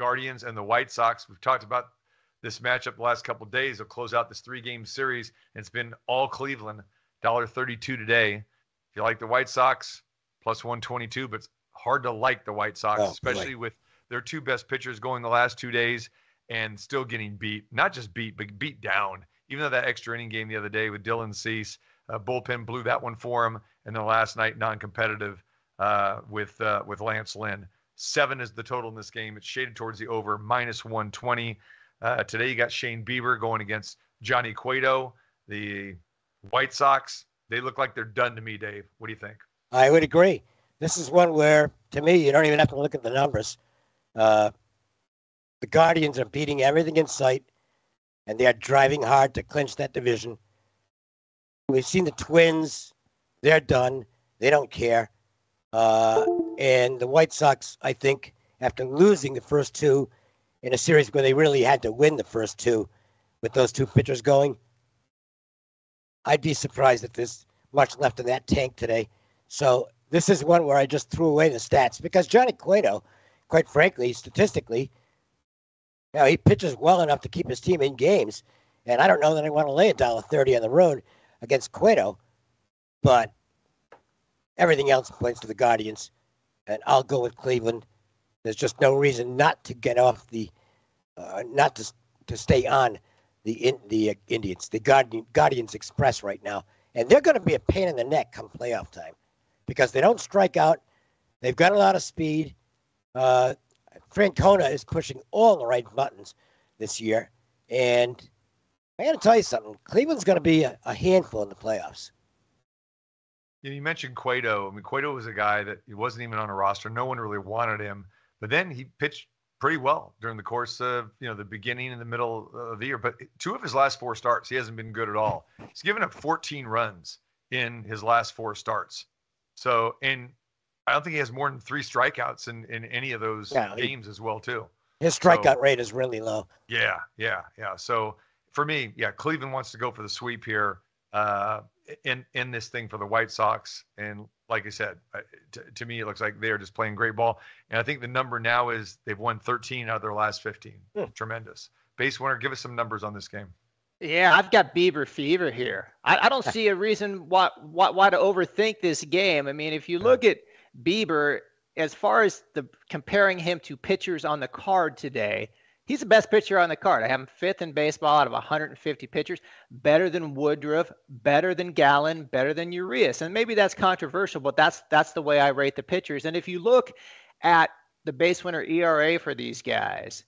Guardians and the White Sox. We've talked about this matchup the last couple of days. It'll close out this three-game series, and it's been all Cleveland, $1.32 today. If you like the White Sox, plus 122, but it's hard to like the White Sox, especially with their two best pitchers going the last 2 days and still getting beat. Not just beat, but beat down. Even though that extra inning game the other day with Dylan Cease, bullpen blew that one for him, and then last night non-competitive with Lance Lynn. 7 is the total in this game. It's shaded towards the over, minus 120. Today you got Shane Bieber going against Johnny Cueto. The White Sox, they look like they're done to me, Dave. What do you think? I would agree. This is one where, to me, you don't even have to look at the numbers. The Guardians are beating everything in sight, and they are driving hard to clinch that division. We've seen the Twins. They're done. They don't care. And the White Sox, I think, after losing the first two in a series where they really had to win the first two with those two pitchers going, I'd be surprised if there's much left in that tank today. So this is one where I just threw away the stats because Johnny Cueto, quite frankly, statistically, you know, he pitches well enough to keep his team in games. And I don't know that I want to lay $1.30 on the road against Cueto, but everything else points to the Guardians, and I'll go with Cleveland. There's just no reason not to get off the, not to stay on the Indians, the Guardians Express right now, and they're going to be a pain in the neck come playoff time because they don't strike out. They've got a lot of speed. Francona is pushing all the right buttons this year, and I got to tell you something. Cleveland's going to be a handful in the playoffs. You mentioned Cueto. I mean, Cueto was a guy that he wasn't even on a roster. No one really wanted him. But then he pitched pretty well during the course of, you know, the beginning and the middle of the year. But 2 of his last 4 starts, he hasn't been good at all. He's given up 14 runs in his last 4 starts. So, and I don't think he has more than 3 strikeouts in any of those games as well, too. His strikeout rate is really low. Yeah. So, for me, Cleveland wants to go for the sweep here. In this thing for the White Sox. And like I said, to me, it looks like they're just playing great ball. And I think the number now is they've won 13 out of their last 15. Tremendous. BaseWinner, give us some numbers on this game. Yeah, I've got Bieber fever here. I don't see a reason why to overthink this game. I mean, if you look at Bieber, as far as the comparing him to pitchers on the card today, he's the best pitcher on the card. I have him 5th in baseball out of 150 pitchers, better than Woodruff, better than Gallen, better than Urias. And maybe that's controversial, but that's the way I rate the pitchers. And if you look at the BaseWinner ERA for these guys,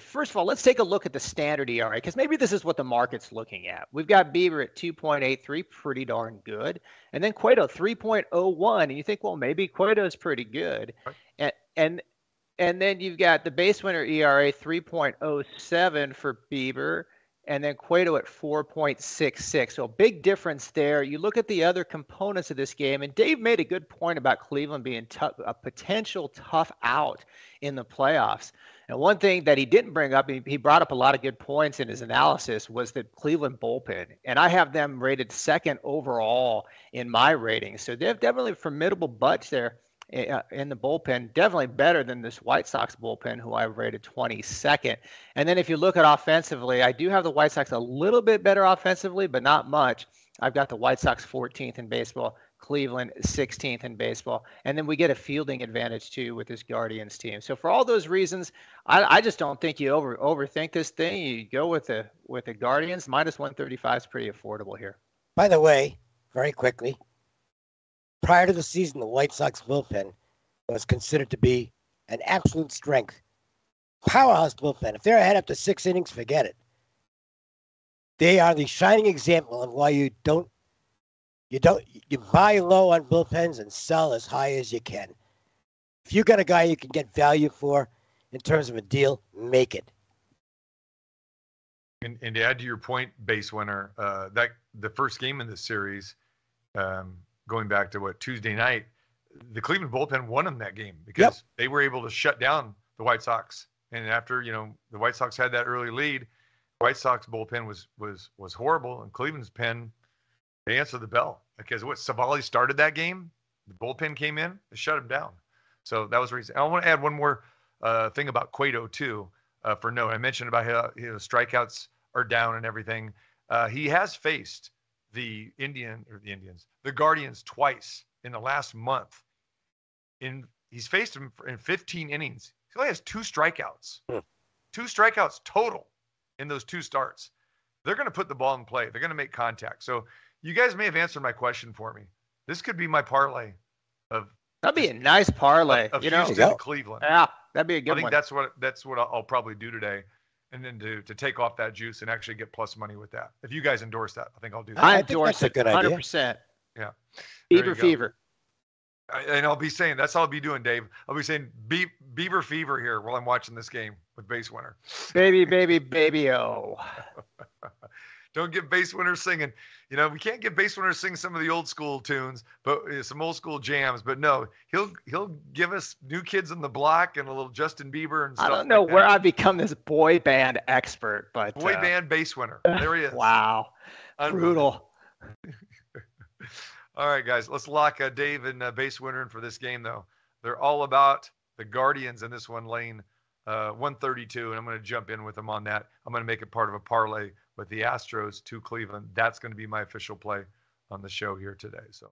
first of all, let's take a look at the standard ERA, because maybe this is what the market's looking at. We've got Bieber at 2.83, pretty darn good. And then Cueto, 3.01. And you think, well, maybe Cueto's pretty good. Right. And then you've got the BaseWinner ERA 3.07 for Bieber, and then Cueto at 4.66. So a big difference there. You look at the other components of this game, and Dave made a good point about Cleveland being a potential tough out in the playoffs. And one thing that he didn't bring up, he brought up a lot of good points in his analysis, was the Cleveland bullpen. And I have them rated 2nd overall in my rating. So they have definitely a formidable bunch there in the bullpen, definitely better than this White Sox bullpen, who I rated 22nd. And then if you look at offensively, I do have the White Sox a little bit better offensively, but not much. I've got the White Sox 14th in baseball, Cleveland 16th in baseball. And then we get a fielding advantage, too, with this Guardians team. So for all those reasons, I just don't think you overthink this thing. You go with the Guardians. Minus 135 is pretty affordable here. By the way, very quickly, prior to the season, the White Sox bullpen was considered to be an absolute strength. Powerhouse bullpen. If they're ahead up to 6 innings, forget it. They are the shining example of why you buy low on bullpens and sell as high as you can. If you got a guy you can get value for in terms of a deal, make it. And to add to your point, BaseWinner, that the first game in this series, going back to Tuesday night, the Cleveland bullpen won them that game because they were able to shut down the White Sox. And after, the White Sox had that early lead, White Sox bullpen was horrible. And Cleveland's pen, they answered the bell because Savali started that game. The bullpen came in, they shut him down. So that was the reason. I want to add one more thing about Cueto too. For no, I mentioned about how his strikeouts are down and everything. He has faced the Guardians twice in the last month. He's faced them in 15 innings. He only has 2 strikeouts. Two strikeouts total in those 2 starts. They're going to put the ball in play. They're going to make contact. So you guys may have answered my question for me. This could be my parlay of. That'd be a nice parlay. Of Houston to Cleveland. Yeah, that'd be a good one. I think that's what I'll probably do today. And then to take off that juice and actually get plus money with that. If you guys endorse that, I think I'll do that. I endorse it. That's a good idea. 100%. Yeah. Bieber fever. And I'll be saying, that's all I'll be doing, Dave. I'll be saying Bieber fever here while I'm watching this game with BaseWinner. Baby, baby, baby-o. Don't get BaseWinner singing. You know, we can't get BaseWinner singing some of the old school tunes, but some old school jams. But no, he'll give us New Kids on the Block and a little Justin Bieber and stuff. I don't know where I've become this boy band expert, but boy band BaseWinner. There he is. Wow, brutal. All right, guys, let's lock Dave and BaseWinner in for this game, though. They're all about the Guardians in this one, lane 132, and I'm going to jump in with them on that. I'm going to make it part of a parlay with the Astros to Cleveland. That's going to be my official play on the show here today. So.